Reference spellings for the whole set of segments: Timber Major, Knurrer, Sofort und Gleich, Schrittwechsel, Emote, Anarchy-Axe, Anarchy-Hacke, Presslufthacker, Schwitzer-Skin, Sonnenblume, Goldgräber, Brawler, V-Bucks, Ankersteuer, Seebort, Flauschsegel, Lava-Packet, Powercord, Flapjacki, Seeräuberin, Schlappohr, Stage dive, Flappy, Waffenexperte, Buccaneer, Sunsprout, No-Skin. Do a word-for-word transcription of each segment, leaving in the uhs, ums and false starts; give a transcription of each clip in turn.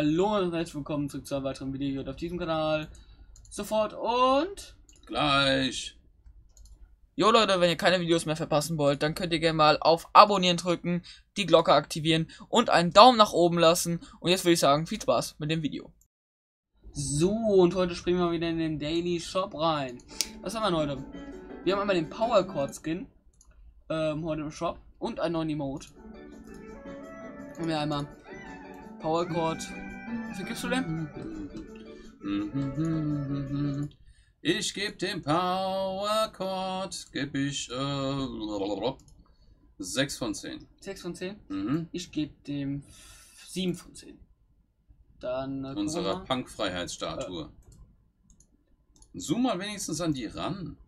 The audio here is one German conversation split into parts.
Hallo und herzlich willkommen zurück zu einem weiteren Video auf diesem Kanal. Sofort und gleich. Jo Leute, wenn ihr keine Videos mehr verpassen wollt, dann könnt ihr gerne mal auf Abonnieren drücken, die Glocke aktivieren und einen Daumen nach oben lassen. Und jetzt würde ich sagen, viel Spaß mit dem Video. So, und heute springen wir wieder in den Daily Shop rein. Was haben wir heute? Wir haben einmal den Powercord-Skin ähm, heute im Shop und einen neuen Emote. Haben wir einmal Powercord. Wie gibst du denn? Ich gebe dem Powercord, gebe ich äh, sechs von zehn. sechs von zehn? Mhm. Ich gebe dem sieben von zehn. Dann äh, unserer Punk-Freiheitsstatue. Äh. Zoom mal wenigstens an die ran.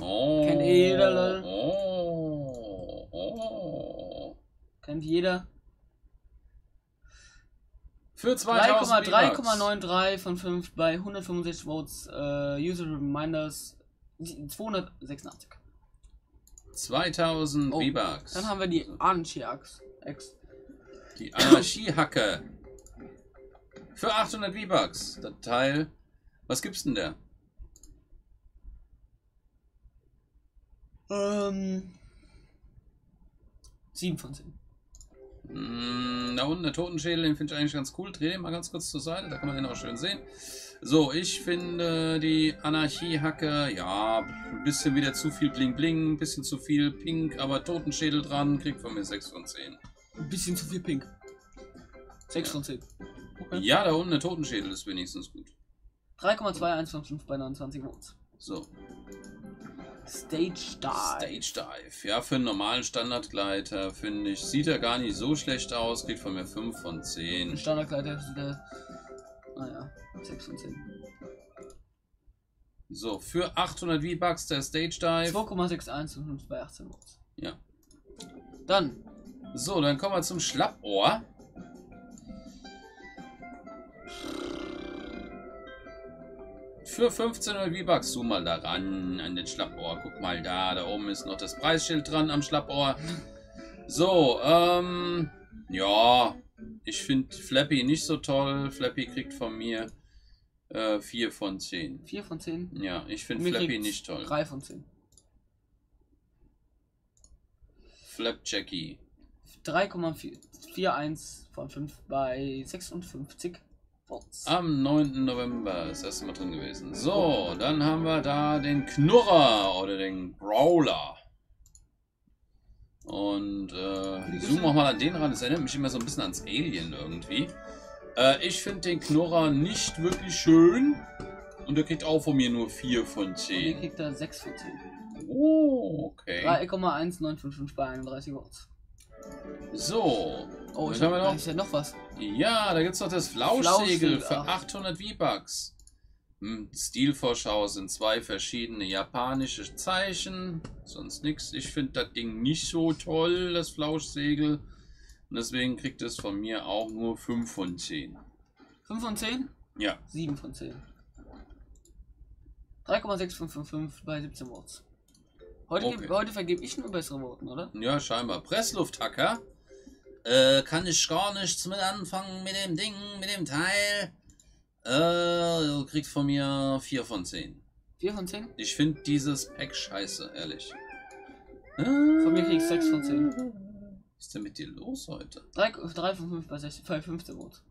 Oh. Kennt jeder, Leute. Oh. Oh. Kennt jeder. Für drei Komma neun drei von fünf bei hundertfünfundsechzig Votes. Äh, User Reminders zweihundertsechsundachtzig. zweitausend oh. V-Bucks. Dann haben wir die Anarchy-Axe. Die Anarchy-Hacke. Für achthundert V-Bucks. Das Teil. Was gibt's denn da? Ähm. sieben von zehn. Da unten der Totenschädel, den finde ich eigentlich ganz cool. Dreh den mal ganz kurz zur Seite, da kann man den auch schön sehen. So, ich finde die Anarchy-Hacke, ja, ein bisschen wieder zu viel Bling Bling, ein bisschen zu viel Pink, aber Totenschädel dran, kriegt von mir sechs von zehn. Ein bisschen zu viel Pink. sechs ja. von zehn. Okay. Ja, da unten der Totenschädel ist wenigstens gut. drei Komma zwei eins fünf fünf bei neunundzwanzig Votes. So. Stage dive. Stage dive. Ja, für einen normalen Standardgleiter finde ich, sieht er gar nicht so schlecht aus. Kriegt von mir fünf von zehn. Standardgleiter sieht er, naja, sechs von zehn. So, für achthundert V-Bucks der Stage dive. zwei Komma sechs eins bei achtzehn Votes. Ja. Dann. So, dann kommen wir zum Schlappohr. Für fünfzehnhundert V-Bucks, zoom mal da ran an den Schlappohr. Guck mal da, da oben ist noch das Preisschild dran am Schlappohr. So, ähm, ja, ich finde Flappy nicht so toll. Flappy kriegt von mir äh, vier von zehn. vier von zehn? Ja, ich finde Flappy nicht toll. drei von zehn. Flapjacki. drei Komma vier eins von fünf bei sechsundfünfzig. Am neunten November ist das erste Mal drin gewesen. So, dann haben wir da den Knurrer oder den Brawler. Und äh, zoomen wir mal an den ran. Das erinnert mich immer so ein bisschen ans Alien irgendwie. Äh, ich finde den Knurrer nicht wirklich schön. Und der kriegt auch von mir nur vier von zehn. Und der kriegt da sechs von zehn. Oh, okay. drei Komma eins neun fünf fünf bei einunddreißig Votes. So. Oh, ich habe noch, ja noch was. Ja, da gibt es noch das Flauschsegel für achthundert V-Bucks. Stilvorschau sind zwei verschiedene japanische Zeichen. Sonst nichts. Ich finde das Ding nicht so toll, das Flauschsegel. Und deswegen kriegt es von mir auch nur fünf von zehn. fünf von zehn? Ja. sieben von zehn. drei Komma sechs fünf fünf fünf bei siebzehn Votes. Heute, okay. Heute vergebe ich nur bessere Worten, oder? Ja, scheinbar. Presslufthacker. Äh, kann ich gar nichts mit anfangen mit dem Ding, mit dem Teil. Äh, kriegt von mir vier von zehn. vier von zehn? Ich finde dieses Pack scheiße, ehrlich. Von mir kriegst du sechs von zehn. Was ist denn mit dir los heute? drei von fünf bei fünfzehn Votes.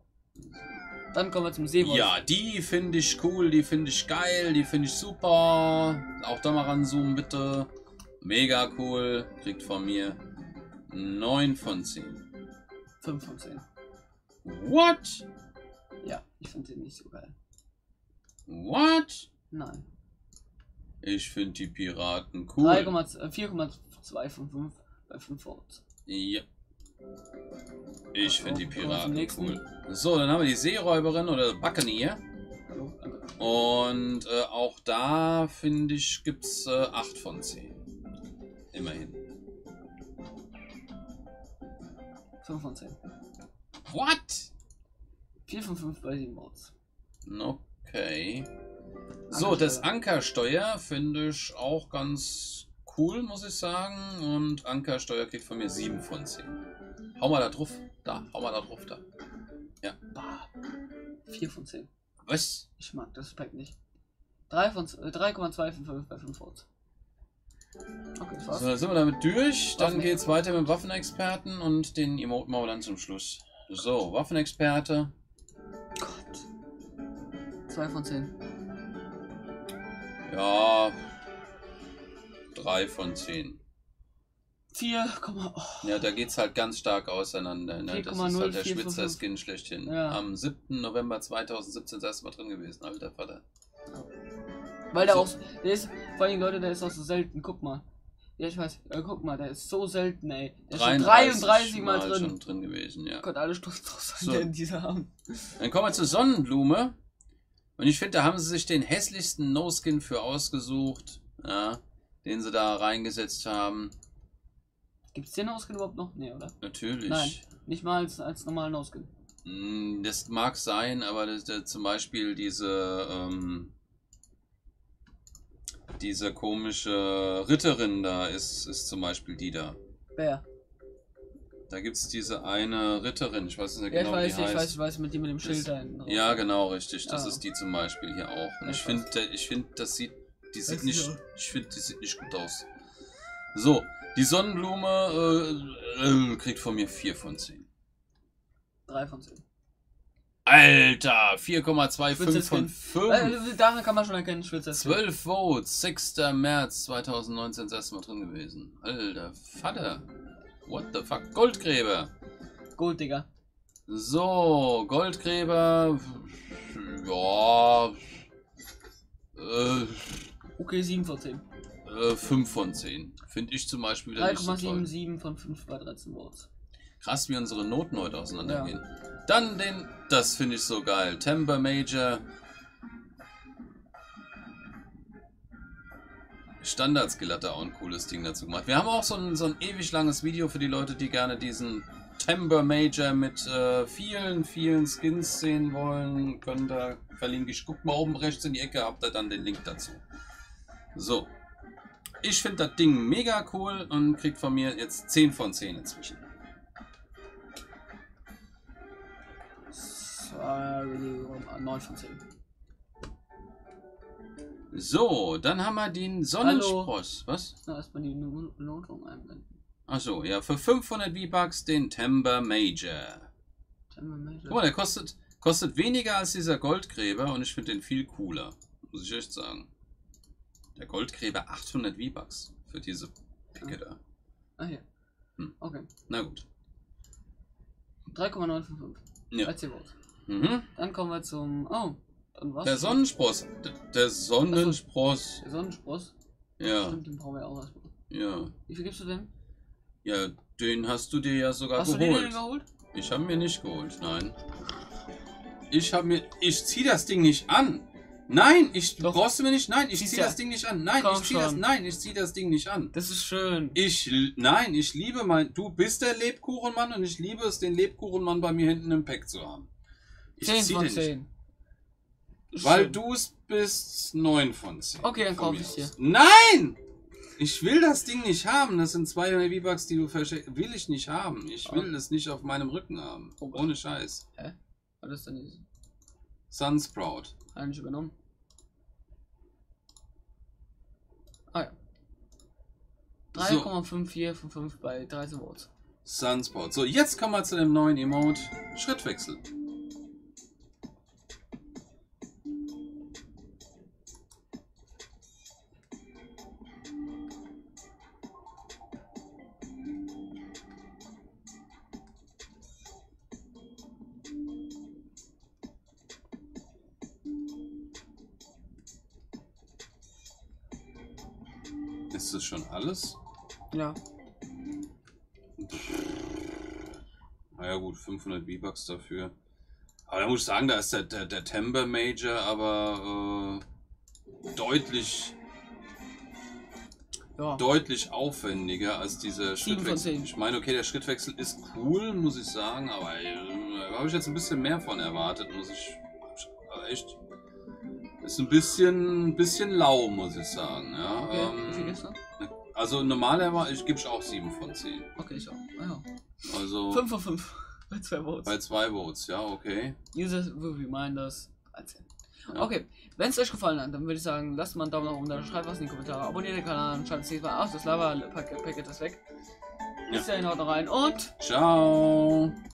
Dann kommen wir zum Seebort. Ja, die finde ich cool, die finde ich geil, die finde ich super. Auch da mal ranzoomen bitte. Mega cool. Kriegt von mir neun von zehn. fünf von zehn. What? Ja, ich finde sie nicht so geil. What? Nein. Ich finde die Piraten cool. vier Komma zwei fünf fünf bei fünf Votes. Ja. Ich finde die Piraten cool. So, dann haben wir die Seeräuberin oder Buccaneer. Hallo, danke. Und äh, auch da, finde ich, gibt es äh, acht von zehn. Immerhin. fünf von zehn. What? vier von fünf bei sieben Votes. Okay. So, das Ankersteuer finde ich auch ganz cool, muss ich sagen. Und Ankersteuer kriegt von mir sieben von zehn. Hau mal da drauf. Da, hau mal da drauf. Da. Ja. Bah. vier von zehn. Was? Ich mag das Pack nicht. drei von drei Komma zwei fünf bei fünf Volts. Okay, das war's. So, dann sind wir damit durch. Dann geht's weiter mit Waffenexperten und den Emote machen wir dann zum Schluss. So, Waffenexperte. Gott. zwei von zehn. Ja. drei von zehn. vier, oh. Ja, da geht's halt ganz stark auseinander. Ne? Das ist halt der Schwitzer-Skin schlechthin. Ja. Am siebten November zweitausendsiebzehn das erste Mal drin gewesen, alter Vater. Ja. Weil der so. Auch, der ist, vor allem Leute, der ist auch so selten, guck mal. Ja, ich weiß, äh, guck mal, der ist so selten, ey. Der ist schon dreiunddreißig Mal drin. Schon drin gewesen, ja. Gott, alle Stufen drauf sein, so. Der in dieser haben. Dann kommen wir zur Sonnenblume. Und ich finde, da haben sie sich den hässlichsten No-Skin für ausgesucht, ja, den sie da reingesetzt haben. Gibt es den No-Skin überhaupt noch? Nee, oder? Natürlich. Nein, nicht mal als, als normalen No-Skin. Das mag sein, aber das, das, zum Beispiel diese, ähm, diese komische Ritterin da ist, ist zum Beispiel die da. Wer? Da gibt es diese eine Ritterin, ich weiß nicht ja, genau, wie die heißt. Ich weiß, ich weiß, mit die mit dem Schild da hinten drauf. Ja, genau, richtig. Das ja. ist die zum Beispiel hier auch. Und ja, ich finde, ich finde, das sieht, die sieht das nicht, ich finde, die sieht nicht gut aus. So. Die Sonnenblume äh, äh, kriegt von mir vier von zehn. drei von zehn. Alter, vier Komma zwei fünf von fünf. Äh, daran kann man schon erkennen, Schwitzer-Skin. zwölf Votes, sechster März zweitausendneunzehn das erste Mal drin gewesen. Alter, Vater. What the fuck? Goldgräber. Gold, Digga. So, Goldgräber. Ja. Äh, okay, sieben von zehn. fünf von zehn. Finde ich zum Beispiel wieder nicht so toll. drei Komma sieben sieben von fünf bei dreizehn Volts. Krass, wie unsere Noten heute auseinandergehen. Ja. Dann den, das finde ich so geil, Timber Major. Standard-Skill hat da auch ein cooles Ding dazu gemacht. Wir haben auch so ein, so ein ewig langes Video für die Leute, die gerne diesen Timber Major mit äh, vielen, vielen Skins sehen wollen. Können da verlinken. Ich guck mal oben rechts in die Ecke, habt ihr dann den Link dazu. So. Ich finde das Ding mega cool und kriegt von mir jetzt zehn von zehn inzwischen. Sorry, neun von zehn. So, dann haben wir den Sonnenspross. Hallo. Was? Na, erstmal die Notung einblenden. Achso, ja, für fünfhundert V-Bucks den Timber Major. Timber Major. Guck mal, der kostet, kostet weniger als dieser Goldgräber und ich finde den viel cooler. Muss ich echt sagen. Der Goldgräber achthundert V-Bucks für diese Picke da. Ah, hier. Hm. Okay. Na gut. drei Komma neun fünf fünf. Ja. dreizehn Volt. Mhm. Dann kommen wir zum. Oh, dann war's. Der Sonnenspross. Der, der Sonnenspross. So, der Sonnenspross? Ja. Stimmt, den brauchen wir auch erstmal. Ja. Wie viel gibst du denn? Ja, den hast du dir ja sogar hast geholt. Hast du den geholt? Ich habe mir nicht geholt, nein. Ich habe mir. Ich zieh das Ding nicht an! Nein, ich Doch. brauchst du mir nicht. Nein, ich zieh ja. das Ding nicht an. Nein, Komm ich zieh schon. das. Nein, ich zieh das Ding nicht an. Das ist schön. Ich nein, ich liebe mein. Du bist der Lebkuchenmann und ich liebe es, den Lebkuchenmann bei mir hinten im Pack zu haben. Ich zehn zieh von den zehn. Nicht. Weil du es bist, neun von zehn. Okay, dann kaufe ich dir. Nein! Ich will das Ding nicht haben. Das sind zweihundert V-Bucks, die du verschenkst. Will ich nicht haben. Ich will oh. das nicht auf meinem Rücken haben. Oh, ohne Scheiß. Hä? Was ist denn das? Sunsprout. Eigentlich übernommen. Ah ja. drei Komma fünf vier fünf fünf bei dreizehn Volts. Sunsprout. So, jetzt kommen wir zu dem neuen Emote. Schrittwechsel. Ist das schon alles? Ja. Na ja gut, fünfhundert V-Bucks dafür. Aber da muss ich sagen, da ist der, der, der Timber Major aber äh, deutlich ja. deutlich aufwendiger als dieser Schrittwechsel. Ich meine, okay, der Schrittwechsel ist cool, muss ich sagen, aber äh, da habe ich jetzt ein bisschen mehr von erwartet, muss ich echt. Ist ein bisschen, ein bisschen lau, muss ich sagen. Ja, okay. ähm, Wie viel gibt's noch? Also normalerweise gebe ich auch sieben von zehn. Okay, ich auch. Ah, ja. Also fünf von fünf. Bei zwei Votes. Bei zwei Votes, ja, okay. User will remind us. Ja. Okay, wenn es euch gefallen hat, dann würde ich sagen, lasst mal einen Daumen nach oben da, schreibt was in die Kommentare, abonniert den Kanal und schaltet es mal aus. Das Lava-Packet ist weg. Bis dahin, haut noch rein und ciao.